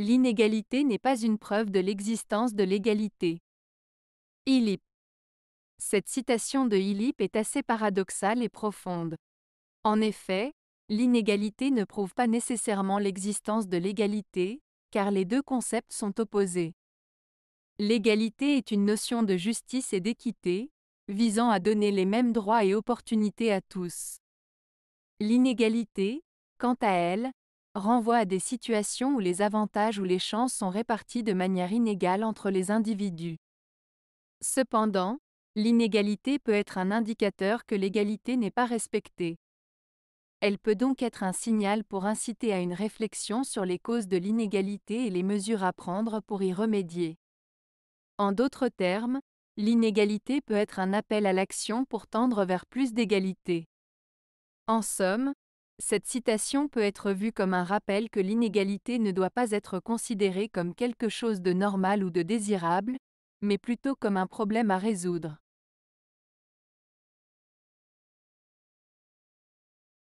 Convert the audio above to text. L'inégalité n'est pas une preuve de l'existence de l'égalité. Ylipe. Cette citation de Ylipe est assez paradoxale et profonde. En effet, l'inégalité ne prouve pas nécessairement l'existence de l'égalité, car les deux concepts sont opposés. L'égalité est une notion de justice et d'équité, visant à donner les mêmes droits et opportunités à tous. L'inégalité, quant à elle, renvoie à des situations où les avantages ou les chances sont répartis de manière inégale entre les individus. Cependant, l'inégalité peut être un indicateur que l'égalité n'est pas respectée. Elle peut donc être un signal pour inciter à une réflexion sur les causes de l'inégalité et les mesures à prendre pour y remédier. En d'autres termes, l'inégalité peut être un appel à l'action pour tendre vers plus d'égalité. En somme, cette citation peut être vue comme un rappel que l'inégalité ne doit pas être considérée comme quelque chose de normal ou de désirable, mais plutôt comme un problème à résoudre.